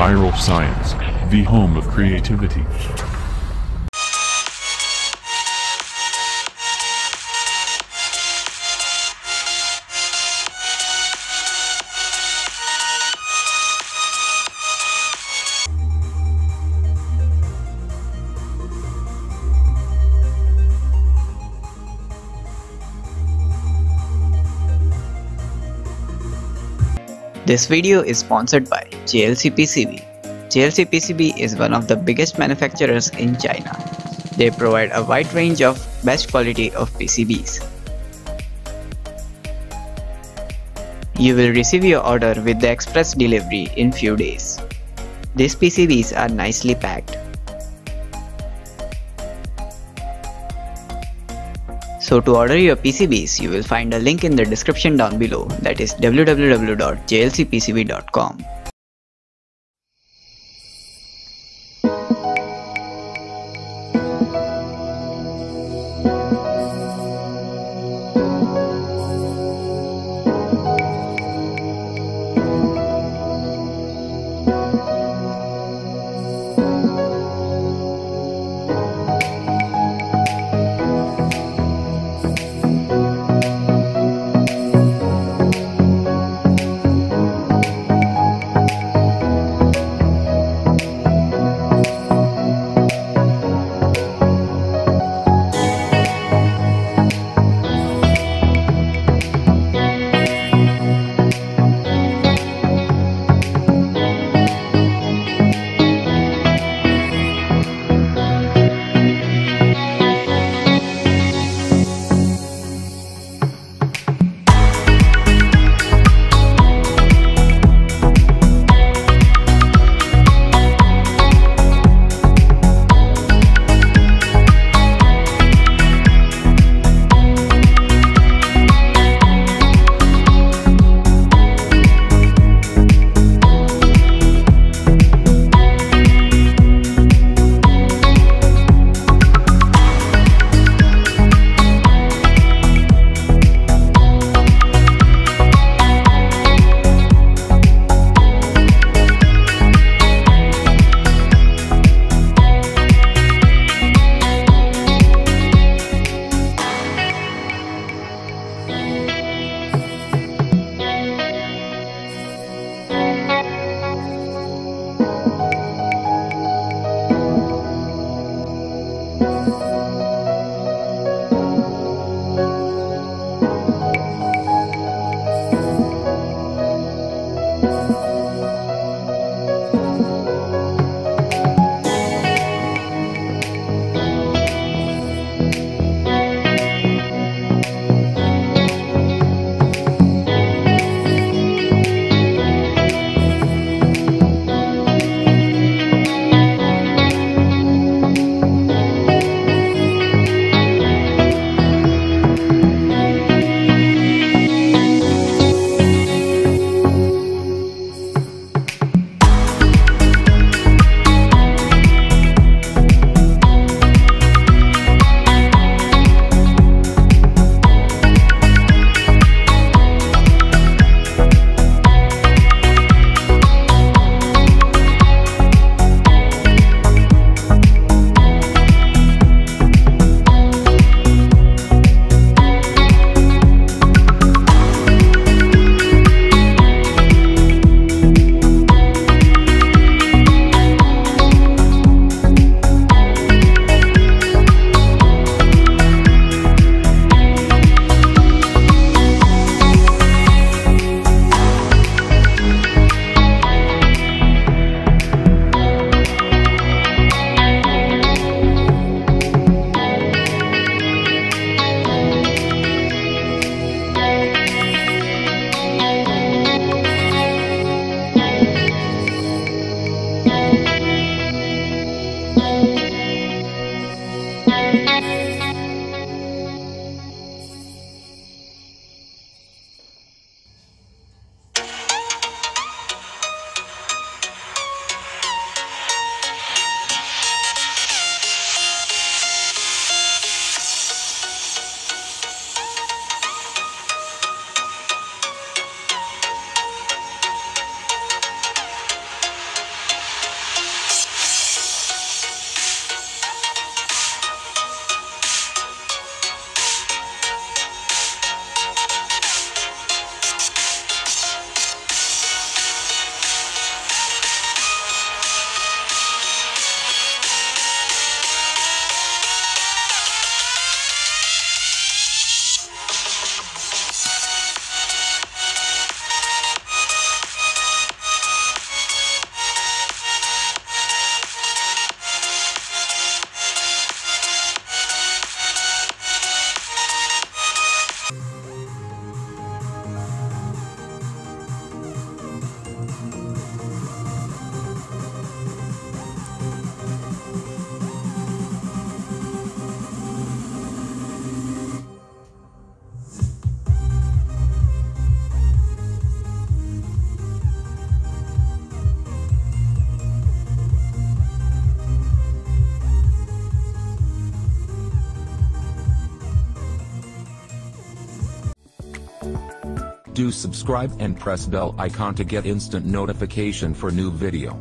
Viral Science, the home of creativity. This video is sponsored by JLCPCB. JLCPCB is one of the biggest manufacturers in China. They provide a wide range of best quality of PCBs. You will receive your order with the express delivery in few days. These PCBs are nicely packed. So to order your PCBs, you will find a link in the description down below, that is www.jlcpcb.com. Do subscribe and press bell icon to get instant notification for new video.